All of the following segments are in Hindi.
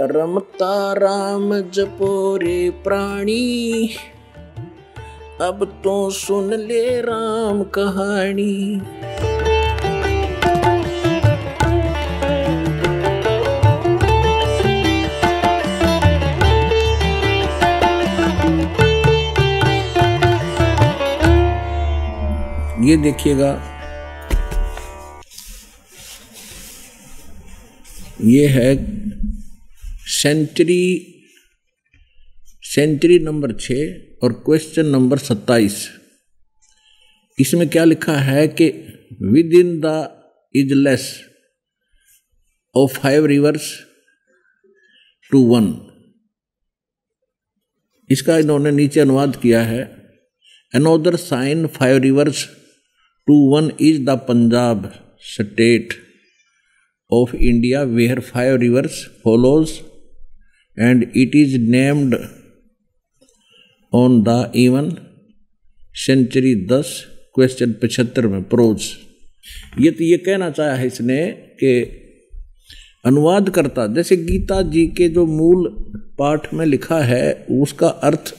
रमता राम जपो रे प्राणी, अब तो सुन ले राम कहानी। ये देखिएगा, ये है सेंचुरी नंबर 6 और क्वेश्चन नंबर 27। इसमें क्या लिखा है कि with in the इजलेस of 5 rivers to 1। इसका इन्होंने नीचे अनुवाद किया है, another sign 5 rivers to 1 is the Punjab state of India where 5 rivers follows and it is named on the even century। 10 question 75 में प्रोज। ये कहना चाहा है इसने कि अनुवाद करता, जैसे गीता जी के जो मूल पाठ में लिखा है उसका अर्थ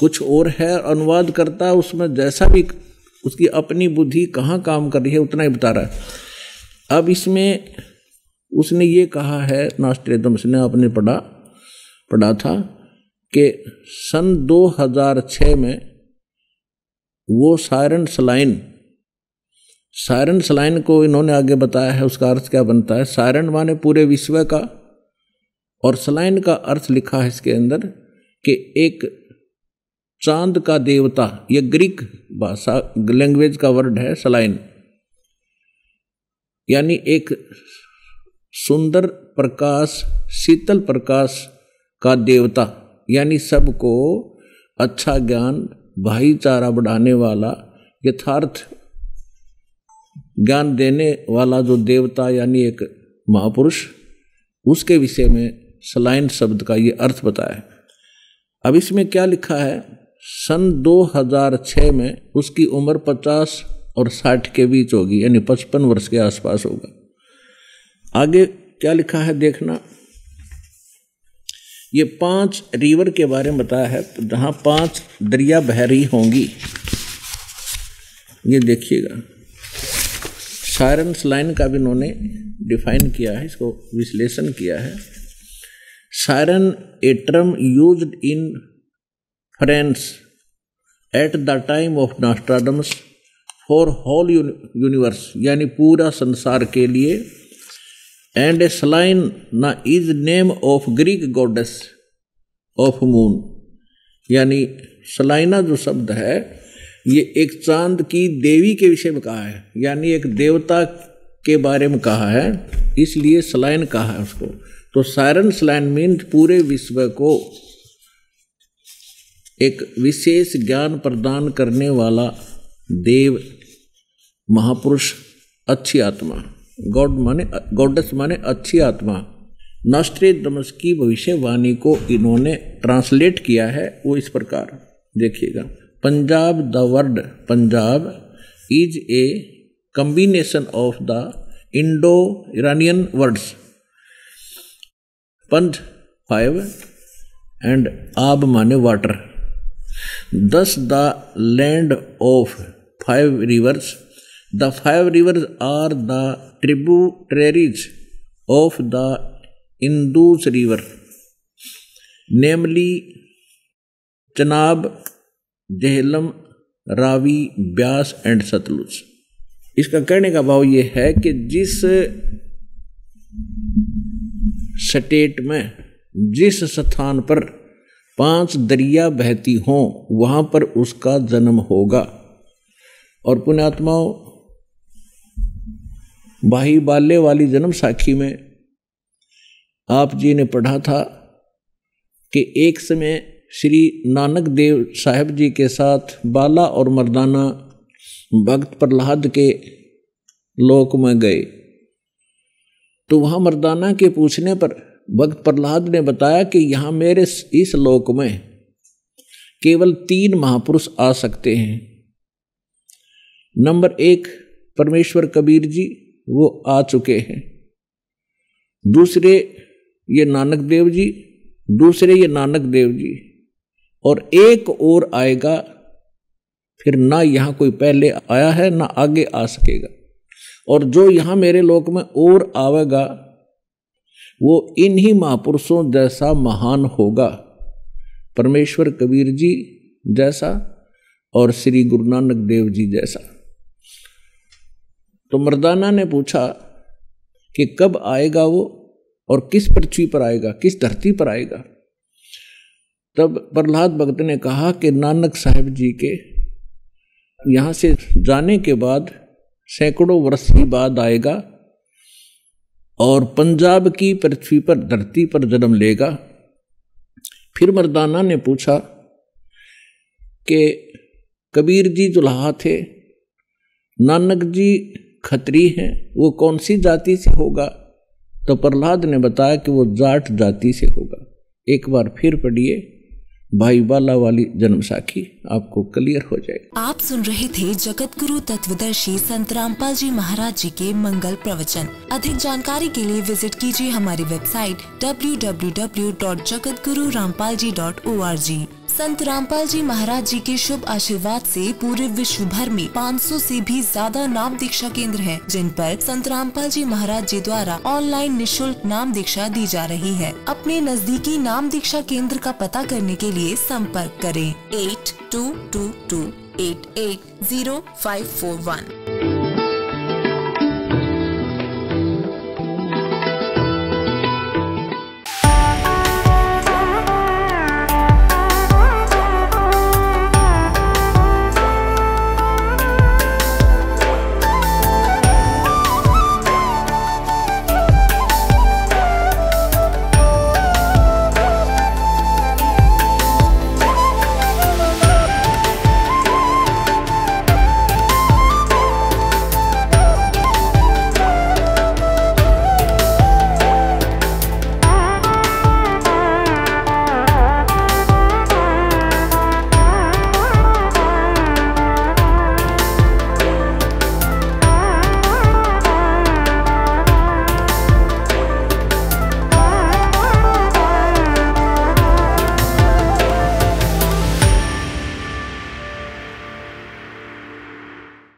कुछ और है, अनुवाद करता उसमें जैसा भी उसकी अपनी बुद्धि कहाँ काम कर रही है उतना ही बता रहा है। अब इसमें उसने ये कहा है, नॉस्ट्रेडमस ने आपने पढ़ा था कि सन 2006 में वो सायरन सलाइन को इन्होंने आगे बताया है उसका अर्थ क्या बनता है। सायरन माने पूरे विश्व का, और सलाइन का अर्थ लिखा है इसके अंदर कि एक चांद का देवता। ये ग्रीक भाषा लैंग्वेज का वर्ड है सलाइन, यानी एक सुंदर प्रकाश, शीतल प्रकाश का देवता, यानी सबको अच्छा ज्ञान, भाईचारा बढ़ाने वाला, यथार्थ ज्ञान देने वाला जो देवता यानी एक महापुरुष, उसके विषय में सलाइन शब्द का ये अर्थ बताया। अब इसमें क्या लिखा है, सन 2006 में उसकी उम्र 50 और 60 के बीच होगी, यानी 55 वर्ष के आसपास होगा। आगे क्या लिखा है देखना, ये 5 रिवर के बारे में बताया है जहाँ 5 दरिया बह रही होंगी। ये देखिएगा, सायरन लाइन का भी इन्होंने डिफाइन किया है, इसको विश्लेषण किया है। Siren a term used in France at the time of Nostradamus for whole universe, यानी पूरा संसार के लिए। And a Selene is name of Greek goddess of moon, यानी सलाइना जो शब्द है ये एक चांद की देवी के विषय में कहा है, यानी एक देवता के बारे में कहा है, इसलिए सलाइन कहा है उसको। तो सायरन सलाइन मीन्स पूरे विश्व को एक विशेष ज्ञान प्रदान करने वाला देव महापुरुष, अच्छी आत्मा। गॉडेस माने अच्छी आत्मा। नॉस्ट्रेडमस की भविष्यवाणी को इन्होंने ट्रांसलेट किया है वो इस प्रकार देखिएगा। Punjab, the word Punjab is a combination of the Indo Iranian words panj 5 and aab माने water. Thus the land of 5 rivers, the 5 rivers are the tributaries of the Indus river, namely Chenab, Jhelum, Ravi, Beas and Sutlej। इसका कहने का भाव ये है कि जिस स्टेट में, जिस स्थान पर 5 दरिया बहती हों, वहाँ पर उसका जन्म होगा। और पुण्यात्माओं, भाई बाले वाली जन्म साखी में आप जी ने पढ़ा था कि एक समय श्री नानक देव साहब जी के साथ बाला और मर्दाना भक्त प्रहलाद के लोक में गए, तो वहाँ मर्दाना के पूछने पर भक्त प्रहलाद ने बताया कि यहाँ मेरे इस लोक में केवल 3 महापुरुष आ सकते हैं। नंबर 1 परमेश्वर कबीर जी, वो आ चुके हैं। दूसरे ये नानक देव जी, दूसरे ये नानक देव जी, और एक और आएगा, फिर ना यहाँ कोई पहले आया है ना आगे आ सकेगा। और जो यहाँ मेरे लोक में और आवेगा वो इन्हीं महापुरुषों जैसा महान होगा, परमेश्वर कबीर जी जैसा और श्री गुरु नानक देव जी जैसा। तो मर्दाना ने पूछा कि कब आएगा वो और किस पृथ्वी पर आएगा, किस धरती पर आएगा। तब प्रहलाद भक्त ने कहा कि नानक साहब जी के यहाँ से जाने के बाद सैकड़ों वर्ष के बाद आएगा और पंजाब की पृथ्वी पर, धरती पर जन्म लेगा। फिर मर्दाना ने पूछा कि कबीर जी जुलाहा थे, नानक जी खत्री हैं, वो कौन सी जाति से होगा? तो प्रहलाद ने बताया कि वो जाट जाति से होगा। एक बार फिर पढ़िए भाई बाला वाली जन्म साखी, आपको क्लियर हो जाएगा। आप सुन रहे थे जगत गुरु तत्वदर्शी संत रामपाल जी महाराज जी के मंगल प्रवचन। अधिक जानकारी के लिए विजिट कीजिए हमारी वेबसाइट www.jagatgururampalji.org। संत रामपाल जी महाराज जी के शुभ आशीर्वाद से पूरे विश्व भर में 500 से भी ज्यादा नाम दीक्षा केंद्र हैं, जिन पर संत रामपाल जी महाराज जी द्वारा ऑनलाइन निशुल्क नाम दीक्षा दी जा रही है। अपने नजदीकी नाम दीक्षा केंद्र का पता करने के लिए संपर्क करें 8222 880 541।